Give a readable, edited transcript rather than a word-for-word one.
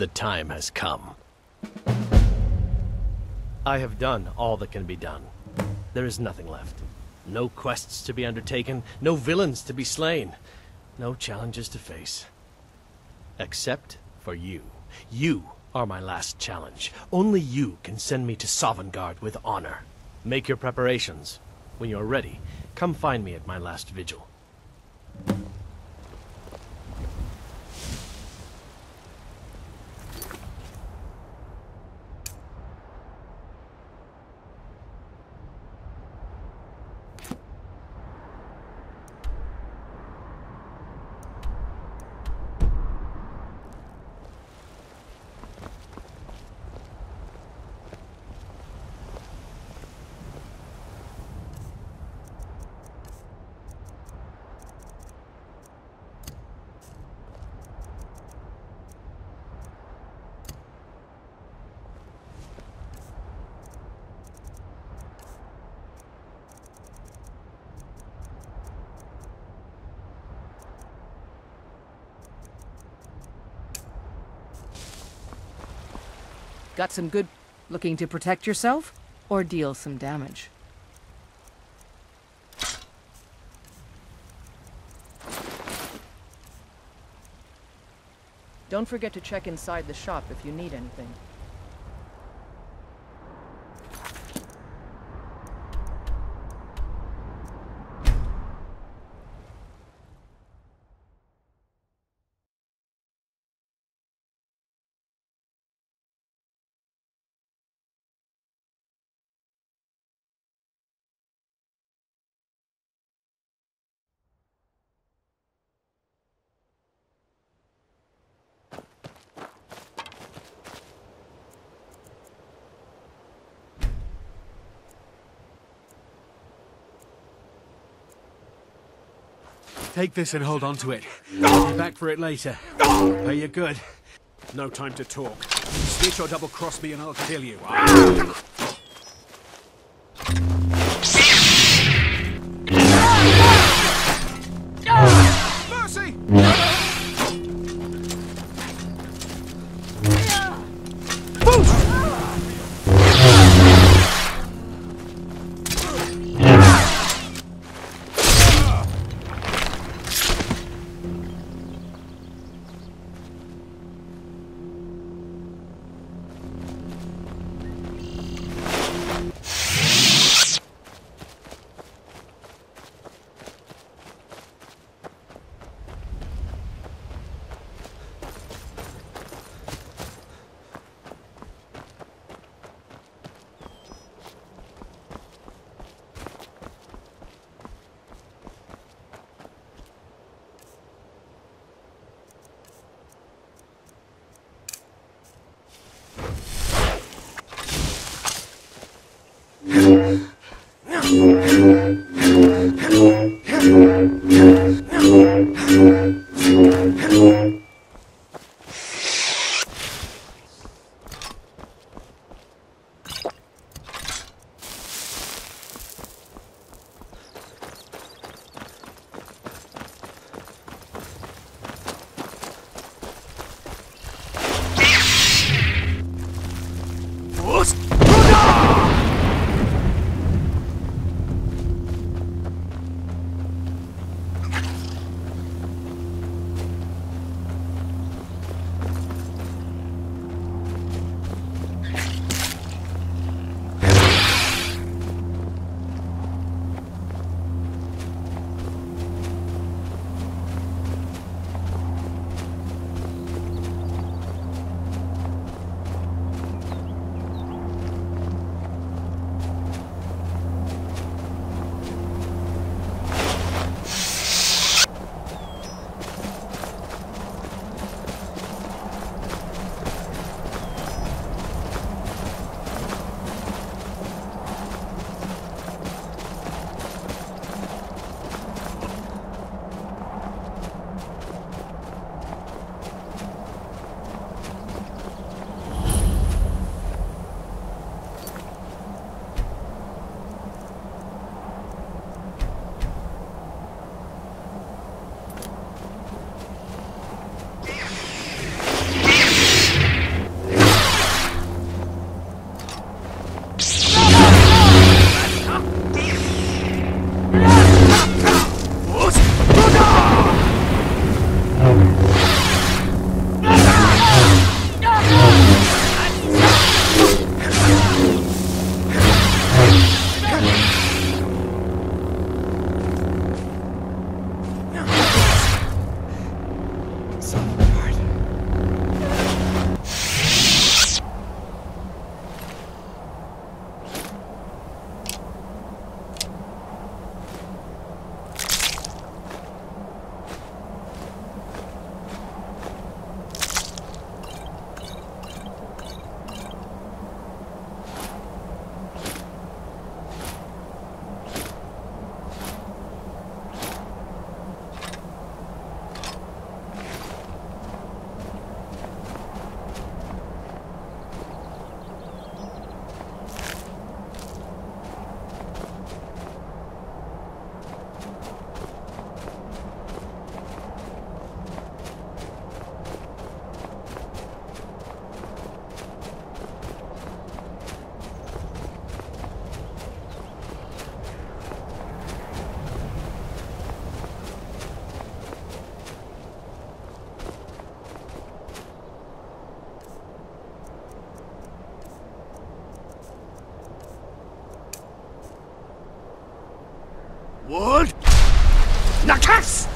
The time has come. I have done all that can be done. There is nothing left. No quests to be undertaken, no villains to be slain, no challenges to face. Except for you. You are my last challenge. Only you can send me to Sovngarde with honor. Make your preparations. When you're ready, come find me at my last vigil. Got some good... looking to protect yourself, or deal some damage? Don't forget to check inside the shop if you need anything. Take this and hold on to it. Be back for it later. Are you good? No time to talk. Switch or double cross me and I'll kill you. Mercy! What? Now, Cass!